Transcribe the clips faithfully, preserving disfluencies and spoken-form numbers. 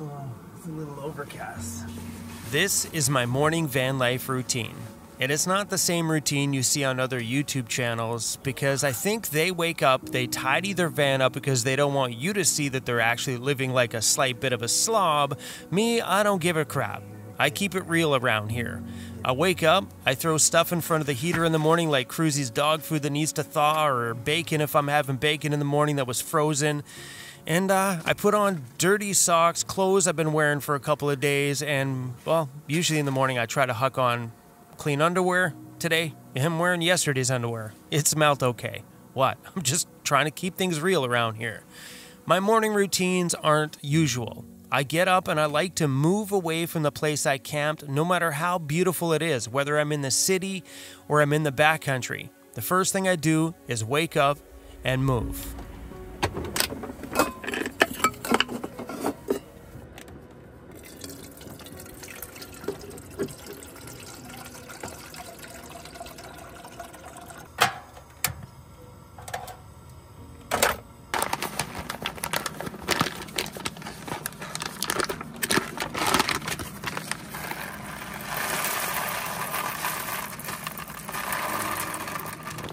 Oh, it's a little overcast. This is my morning van life routine. And it's not the same routine you see on other YouTube channels because I think they wake up, they tidy their van up because they don't want you to see that they're actually living like a slight bit of a slob. Me, I don't give a crap. I keep it real around here. I wake up, I throw stuff in front of the heater in the morning like Cruzy's dog food that needs to thaw or bacon if I'm having bacon in the morning that was frozen. And uh, I put on dirty socks, clothes I've been wearing for a couple of days, and, well, usually in the morning I try to huck on clean underwear. Today, I'm wearing yesterday's underwear. It smelled okay. What? I'm just trying to keep things real around here. My morning routines aren't usual. I get up and I like to move away from the place I camped, no matter how beautiful it is, whether I'm in the city or I'm in the backcountry. The first thing I do is wake up and move.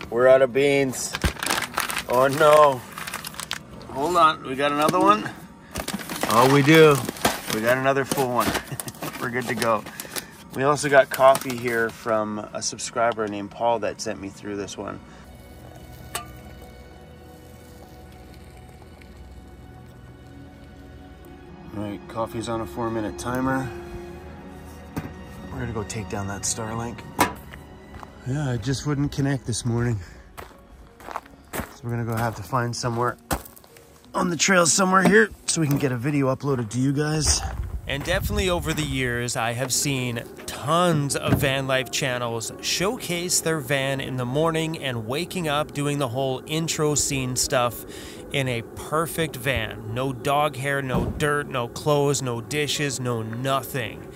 We're out of beans. Oh no. Hold on, we got another one? Oh, we do. We got another full one. We're good to go. We also got coffee here from a subscriber named Paul that sent me through this one. All right, coffee's on a four minute timer. We're gonna go take down that Starlink. Yeah, I just wouldn't connect this morning. So we're gonna go have to find somewhere on the trail somewhere here so we can get a video uploaded to you guys. And definitely over the years, I have seen tons of van life channels showcase their van in the morning and waking up doing the whole intro scene stuff in a perfect van. No dog hair, no dirt, no clothes, no dishes, no nothing.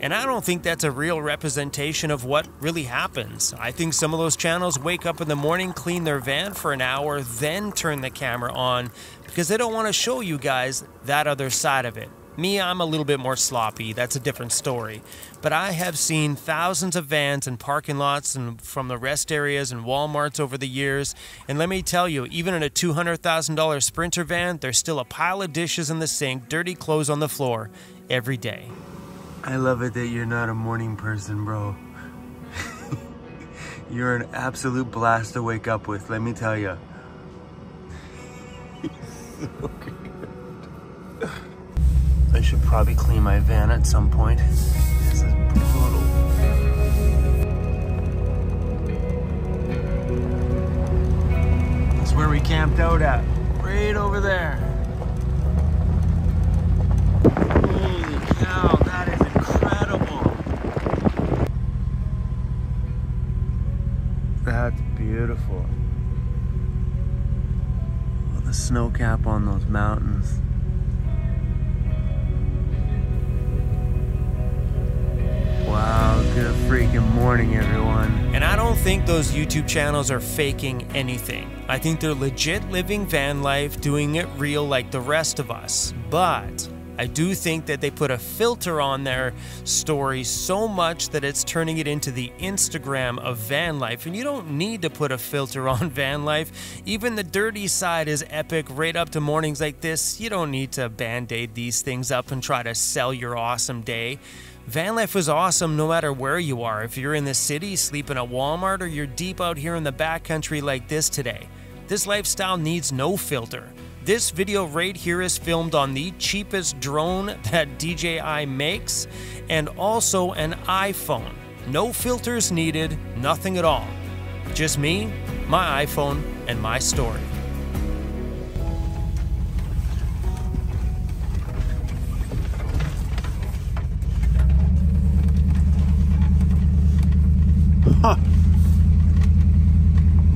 And I don't think that's a real representation of what really happens. I think some of those channels wake up in the morning, clean their van for an hour, then turn the camera on because they don't want to show you guys that other side of it. Me, I'm a little bit more sloppy. That's a different story. But I have seen thousands of vans in parking lots and from the rest areas and Walmarts over the years. And let me tell you, even in a two hundred thousand dollar Sprinter van, there's still a pile of dishes in the sink, dirty clothes on the floor every day. I love it that you're not a morning person, bro. You're an absolute blast to wake up with, let me tell you. So good. I should probably clean my van at some point. This is brutal. That's where we camped out at, right over there. Holy cow, that is incredible. That's beautiful. Oh, the snow cap on those mountains. Wow, good freaking morning, everyone. And I don't think those YouTube channels are faking anything. I think they're legit living van life, doing it real like the rest of us. But I do think that they put a filter on their story so much that it's turning it into the Instagram of van life. And you don't need to put a filter on van life. Even the dirty side is epic right up to mornings like this. You don't need to band-aid these things up and try to sell your awesome day. Van life is awesome no matter where you are. If you're in the city, sleeping at Walmart, or you're deep out here in the backcountry like this today. This lifestyle needs no filter. This video right here is filmed on the cheapest drone that D J I makes and also an iPhone. No filters needed, nothing at all. Just me, my iPhone, and my story. Huh.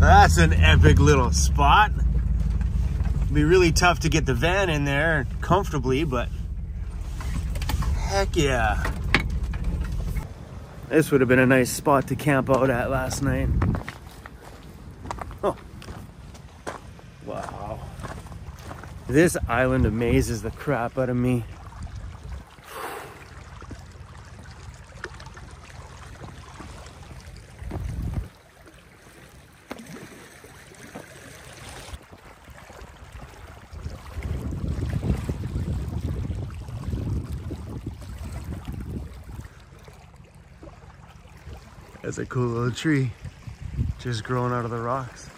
That's an epic little spot. Be really tough to get the van in there comfortably, but heck yeah. This would have been a nice spot to camp out at last night. Oh, wow. This island amazes the crap out of me. That's a cool little tree just growing out of the rocks.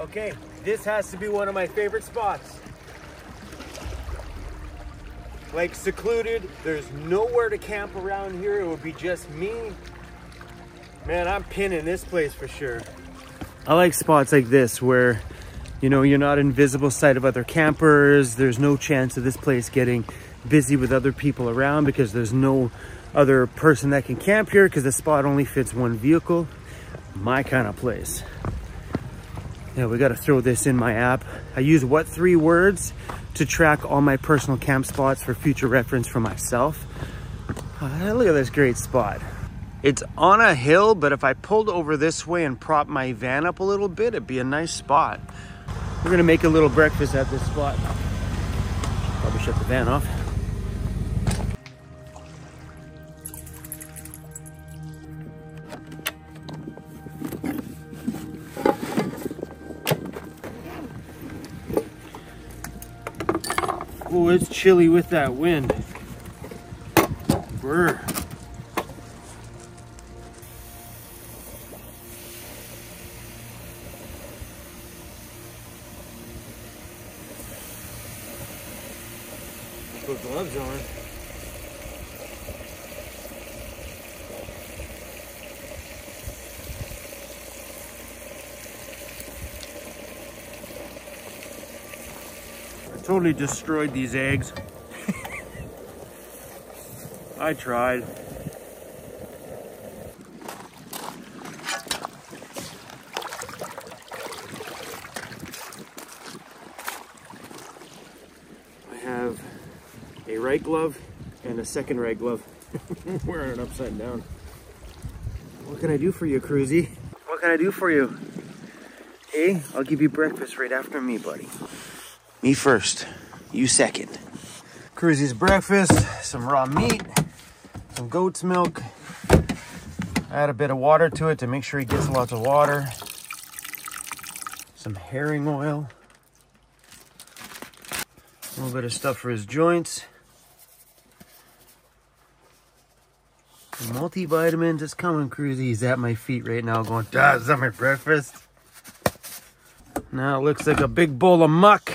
Okay, this has to be one of my favorite spots. Like, secluded, there's nowhere to camp around here. It would be just me. Man, I'm pinning this place for sure. I like spots like this where, you know, you're not in visible sight of other campers. There's no chance of this place getting busy with other people around because there's no other person that can camp here because the spot only fits one vehicle. My kind of place. Yeah, we got to throw this in my app. I use what three words to track all my personal camp spots for future reference for myself. Oh, look at this great spot. It's on a hill, but if I pulled over this way and propped my van up a little bit, it'd be a nice spot. We're gonna make a little breakfast at this spot. Probably shut the van off. Oh, it's chilly with that wind. Brr. Put gloves on. Totally destroyed these eggs. I tried. I have a right glove and a second right glove. Wearing it upside down. What can I do for you, Cruzy? What can I do for you? Hey, I'll give you breakfast right after me, buddy. Me first, you second. Cruzy's breakfast, some raw meat, some goat's milk. Add a bit of water to it to make sure he gets lots of water. Some herring oil. A little bit of stuff for his joints. The multivitamins is coming, Cruzy. He's at my feet right now going, "Dad, is that my breakfast?" Now it looks like a big bowl of muck.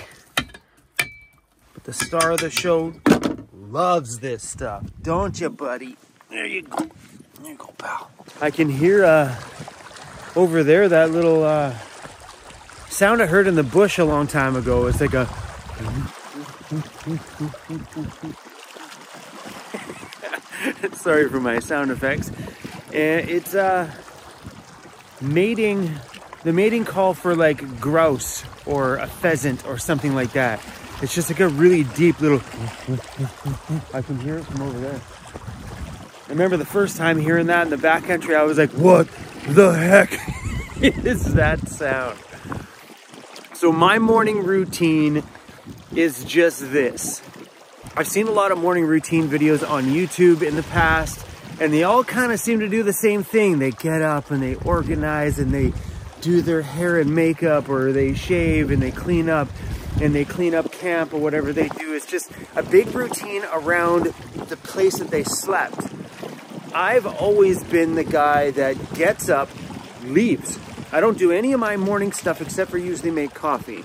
The star of the show loves this stuff, don't you, buddy? There you go. There you go, pal. I can hear uh, over there that little uh, sound I heard in the bush a long time ago. It's like a... Sorry for my sound effects. And it's uh, mating, the mating call for like grouse or a pheasant or something like that. It's just like a really deep little... I can hear it from over there. I remember the first time hearing that in the backcountry, I was like, what the heck is that sound? So my morning routine is just this. I've seen a lot of morning routine videos on YouTube in the past, and they all kind of seem to do the same thing. They get up and they organize and they do their hair and makeup, or they shave and they clean up. And they clean up camp or whatever they do. It's just a big routine around the place that they slept. I've always been the guy that gets up, leaves. I don't do any of my morning stuff except for usually make coffee.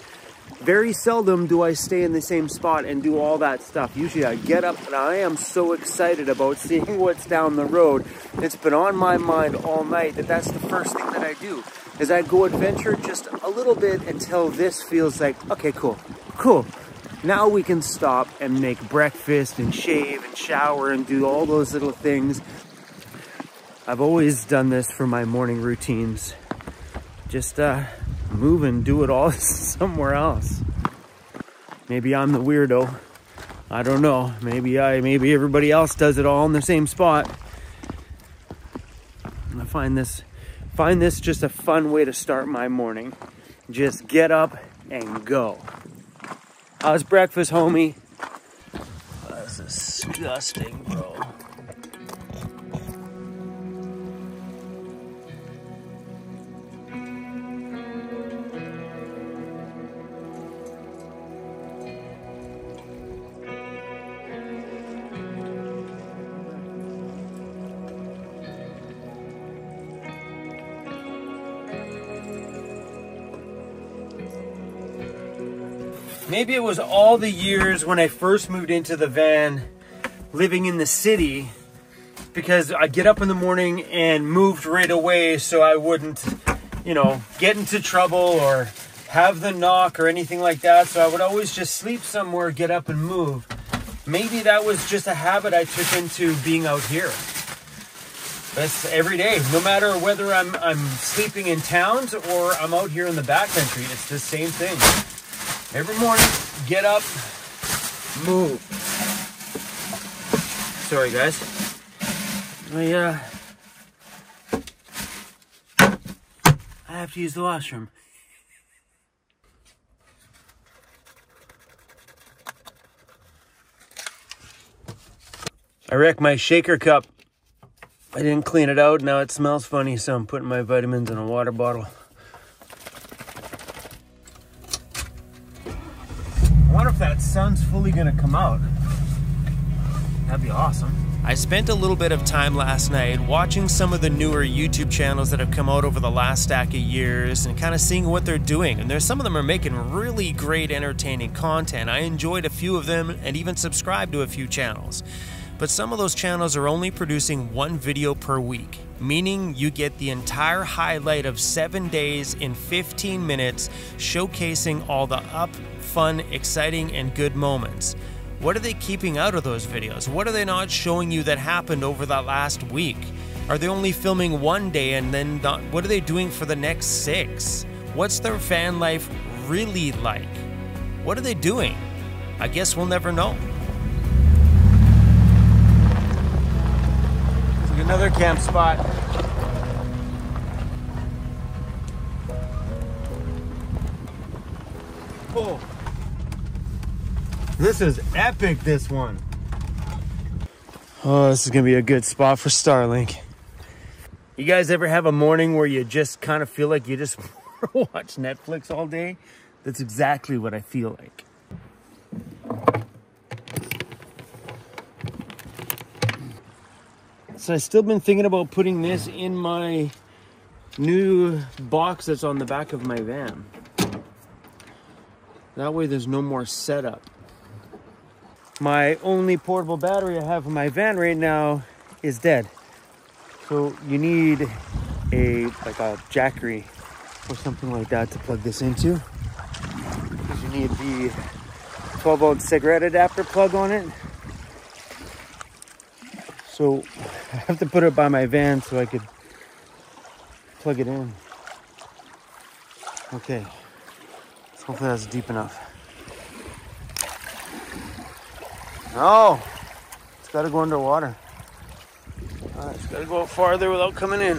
Very seldom do I stay in the same spot and do all that stuff. Usually I get up and I am so excited about seeing what's down the road. It's been on my mind all night that that's the first thing that I do. Is I go adventure just a little bit until this feels like, okay, cool, cool. Now we can stop and make breakfast and shave and shower and do all those little things. I've always done this for my morning routines. Just uh, move and do it all somewhere else. Maybe I'm the weirdo. I don't know. Maybe I, maybe everybody else does it all in the same spot. I find this... Find this just a fun way to start my morning. Just get up and go. How's breakfast, homie? That's disgusting, bro. Maybe it was all the years when I first moved into the van living in the city, because I'd get up in the morning and moved right away so I wouldn't, you know, get into trouble or have the knock or anything like that. So I would always just sleep somewhere, get up and move. Maybe that was just a habit I took into being out here. That's every day, no matter whether I'm, I'm sleeping in towns or I'm out here in the backcountry. It's the same thing. Every morning, get up, move. Sorry guys. I, uh, I have to use the washroom. I wrecked my shaker cup. I didn't clean it out, now it smells funny, so I'm putting my vitamins in a water bottle. I wonder if that sun's fully gonna come out. That'd be awesome. I spent a little bit of time last night watching some of the newer YouTube channels that have come out over the last stack of years and kind of seeing what they're doing. And there's some of them are making really great, entertaining content. I enjoyed a few of them and even subscribed to a few channels. But some of those channels are only producing one video per week, meaning you get the entire highlight of seven days in fifteen minutes, showcasing all the up, fun, exciting, and good moments. What are they keeping out of those videos? What are they not showing you that happened over the last week? Are they only filming one day and then not, what are they doing for the next six? What's their fan life really like? What are they doing? I guess we'll never know. Another camp spot. Oh, this is epic, this one. Oh, this is gonna be a good spot for Starlink. You guys ever have a morning where you just kind of feel like you just watch Netflix all day? That's exactly what I feel like. So I've still been thinking about putting this in my new box that's on the back of my van. That way there's no more setup. My only portable battery I have in my van right now is dead. So you need a like a Jackery or something like that to plug this into. Because you need the twelve volt cigarette adapter plug on it. So I have to put it by my van so I could plug it in. Okay, hopefully that's deep enough. No, it's gotta go underwater. All right, it's gotta go out farther without coming in.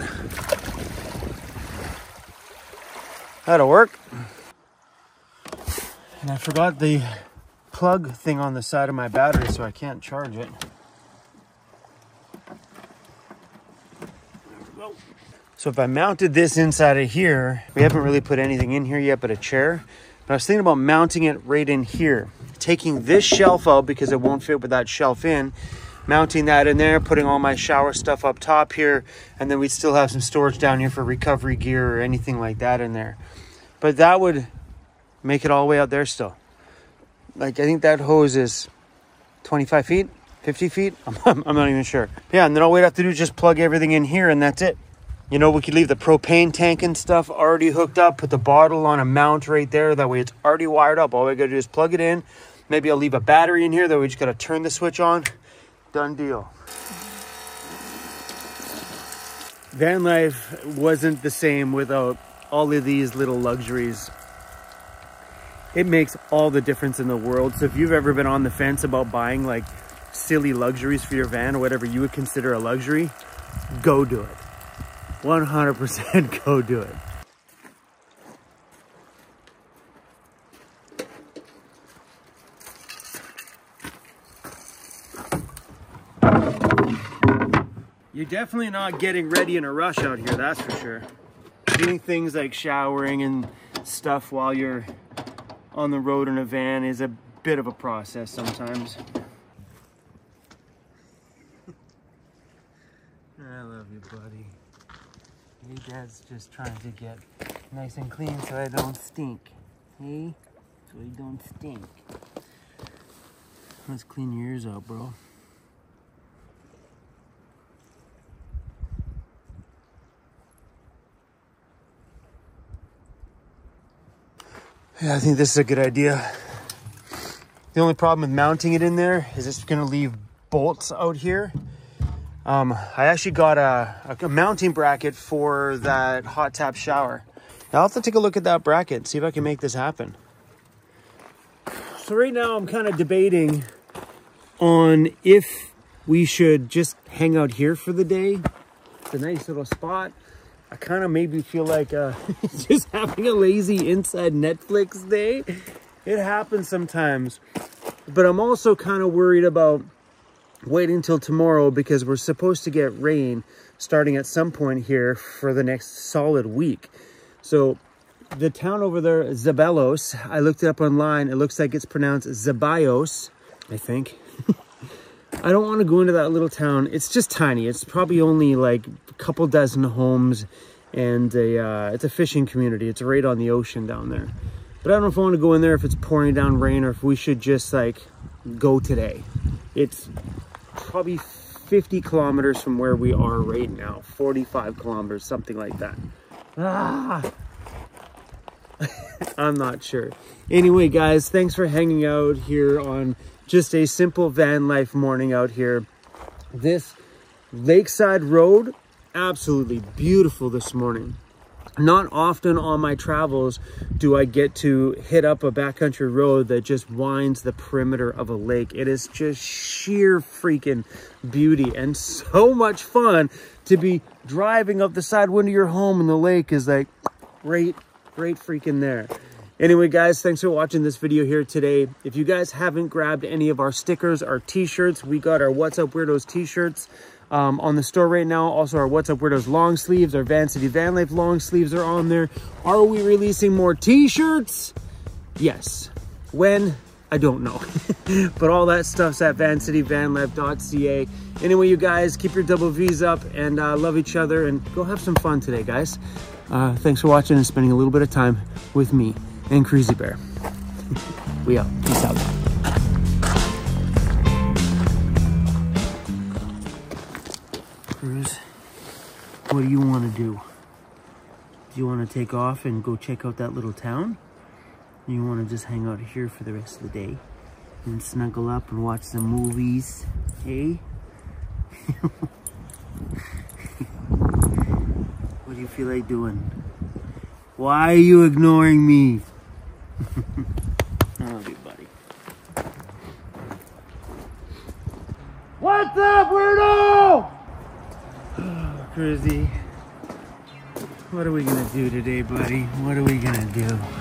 That'll work. And I forgot the plug thing on the side of my battery, so I can't charge it. So if I mounted this inside of here, we haven't really put anything in here yet but a chair. But I was thinking about mounting it right in here. Taking this shelf out because it won't fit with that shelf in. Mounting that in there, putting all my shower stuff up top here. And then we'd still have some storage down here for recovery gear or anything like that in there. But that would make it all the way out there still. Like I think that hose is twenty-five feet, fifty feet. I'm, I'm not even sure. Yeah, and then all we'd have to do is just plug everything in here and that's it. You know, we could leave the propane tank and stuff already hooked up, put the bottle on a mount right there. That way it's already wired up. All we gotta do is plug it in. Maybe I'll leave a battery in here. That way we just gotta turn the switch on. Done deal. Van life wasn't the same without all of these little luxuries. It makes all the difference in the world. So if you've ever been on the fence about buying like silly luxuries for your van or whatever you would consider a luxury, go do it. one hundred percent go do it. You're definitely not getting ready in a rush out here, that's for sure. Doing things like showering and stuff while you're on the road in a van is a bit of a process sometimes. I love you, buddy. Your dad's just trying to get nice and clean so I don't stink. Hey, that's so they don't stink. Let's clean your ears out, bro. Yeah, I think this is a good idea. The only problem with mounting it in there is it's gonna leave bolts out here. Um, I actually got a, a mounting bracket for that hot tap shower. Now I'll have to take a look at that bracket, see if I can make this happen. So right now I'm kind of debating on if we should just hang out here for the day. It's a nice little spot. I kind of maybe feel like uh, just having a lazy inside Netflix day. It happens sometimes. But I'm also kind of worried about waiting until tomorrow because we're supposed to get rain starting at some point here for the next solid week. So the town over there, Zeballos, I looked it up online. It looks like it's pronounced Zeballos, I think. I don't want to go into that little town. It's just tiny. It's probably only like a couple dozen homes, and a, uh, it's a fishing community. It's right on the ocean down there. But I don't know if I want to go in there, if it's pouring down rain, or if we should just like go today. It's probably fifty kilometers from where we are right now. forty-five kilometers, something like that. Ah! I'm not sure. Anyway, guys, thanks for hanging out here on just a simple van life morning out here. This lakeside road, absolutely beautiful this morning. Not often on my travels do I get to hit up a backcountry road that just winds the perimeter of a lake. It is just sheer freaking beauty and so much fun to be driving up the side window of your home, and the lake is like right, right freaking there. Anyway, guys, thanks for watching this video here today. If you guys haven't grabbed any of our stickers, our t-shirts, we got our What's Up Weirdos t-shirts um, on the store right now. Also, our What's Up Weirdos long sleeves, our Vancity Van Life long sleeves are on there. Are we releasing more t-shirts? Yes. When? I don't know. But all that stuff's at vancity van life dot c a. Anyway, you guys, keep your double V's up and uh, love each other and go have some fun today, guys. Uh, thanks for watching and spending a little bit of time with me and Cruzy Bear. We out. Peace out. Cruz, what do you want to do? Do you want to take off and go check out that little town? Or you want to just hang out here for the rest of the day and snuggle up and watch some movies, hey? What do you feel like doing? Why are you ignoring me? I love you, buddy. What's up, weirdo? Oh, Cruzy. What are we gonna do today, buddy? What are we gonna do?